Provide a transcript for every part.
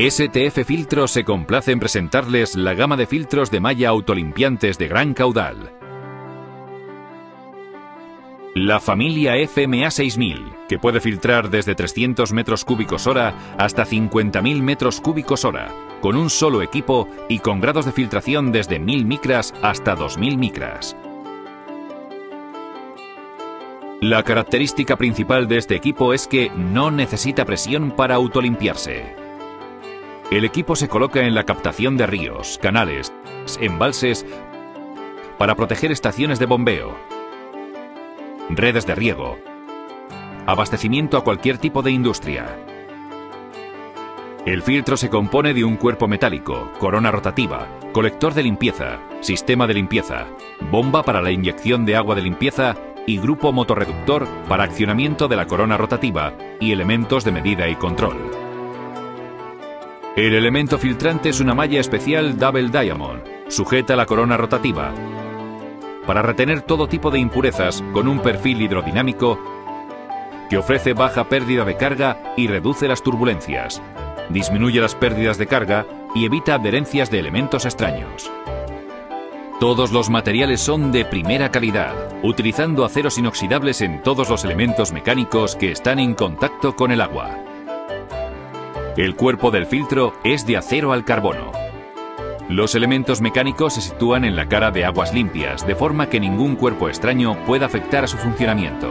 STF Filtros se complace en presentarles la gama de filtros de malla autolimpiantes de gran caudal. La familia FMA-6000, que puede filtrar desde 300 metros cúbicos hora hasta 50.000 metros cúbicos hora, con un solo equipo y con grados de filtración desde 1.000 micras hasta 2.000 micras. La característica principal de este equipo es que no necesita presión para autolimpiarse. El equipo se coloca en la captación de ríos, canales, embalses, para proteger estaciones de bombeo, redes de riego, abastecimiento a cualquier tipo de industria. El filtro se compone de un cuerpo metálico, corona rotativa, colector de limpieza, sistema de limpieza, bomba para la inyección de agua de limpieza y grupo motorreductor para accionamiento de la corona rotativa y elementos de medida y control. El elemento filtrante es una malla especial Double Diamond, sujeta a la corona rotativa, para retener todo tipo de impurezas con un perfil hidrodinámico que ofrece baja pérdida de carga y reduce las turbulencias, disminuye las pérdidas de carga y evita adherencias de elementos extraños. Todos los materiales son de primera calidad, utilizando aceros inoxidables en todos los elementos mecánicos que están en contacto con el agua. El cuerpo del filtro es de acero al carbono. Los elementos mecánicos se sitúan en la cara de aguas limpias, de forma que ningún cuerpo extraño pueda afectar a su funcionamiento.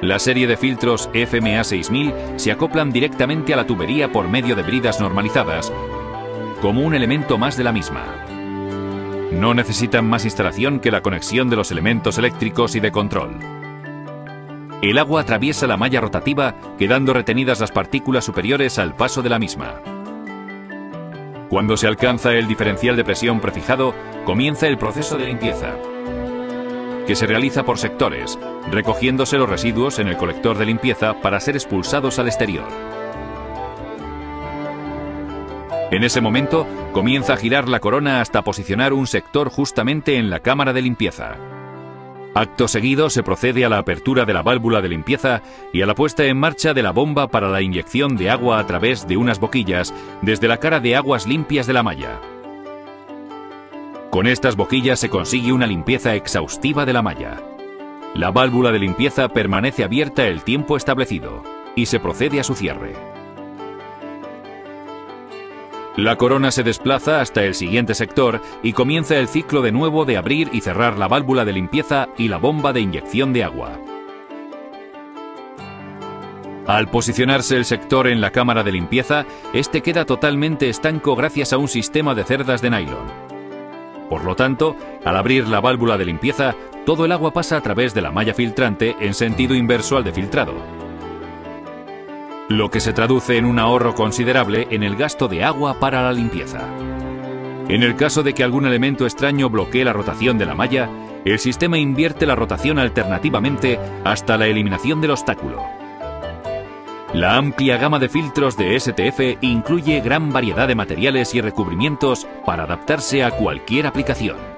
La serie de filtros FMA-6000 se acoplan directamente a la tubería por medio de bridas normalizadas, como un elemento más de la misma. No necesitan más instalación que la conexión de los elementos eléctricos y de control. El agua atraviesa la malla rotativa, quedando retenidas las partículas superiores al paso de la misma. Cuando se alcanza el diferencial de presión prefijado, comienza el proceso de limpieza, que se realiza por sectores, recogiéndose los residuos en el colector de limpieza para ser expulsados al exterior. En ese momento, comienza a girar la corona hasta posicionar un sector justamente en la cámara de limpieza. Acto seguido se procede a la apertura de la válvula de limpieza y a la puesta en marcha de la bomba para la inyección de agua a través de unas boquillas desde la cara de aguas limpias de la malla. Con estas boquillas se consigue una limpieza exhaustiva de la malla. La válvula de limpieza permanece abierta el tiempo establecido y se procede a su cierre. La corona se desplaza hasta el siguiente sector y comienza el ciclo de nuevo de abrir y cerrar la válvula de limpieza y la bomba de inyección de agua. Al posicionarse el sector en la cámara de limpieza, este queda totalmente estanco gracias a un sistema de cerdas de nylon. Por lo tanto, al abrir la válvula de limpieza, todo el agua pasa a través de la malla filtrante en sentido inverso al de filtrado, lo que se traduce en un ahorro considerable en el gasto de agua para la limpieza. En el caso de que algún elemento extraño bloquee la rotación de la malla, el sistema invierte la rotación alternativamente hasta la eliminación del obstáculo. La amplia gama de filtros de STF incluye gran variedad de materiales y recubrimientos para adaptarse a cualquier aplicación.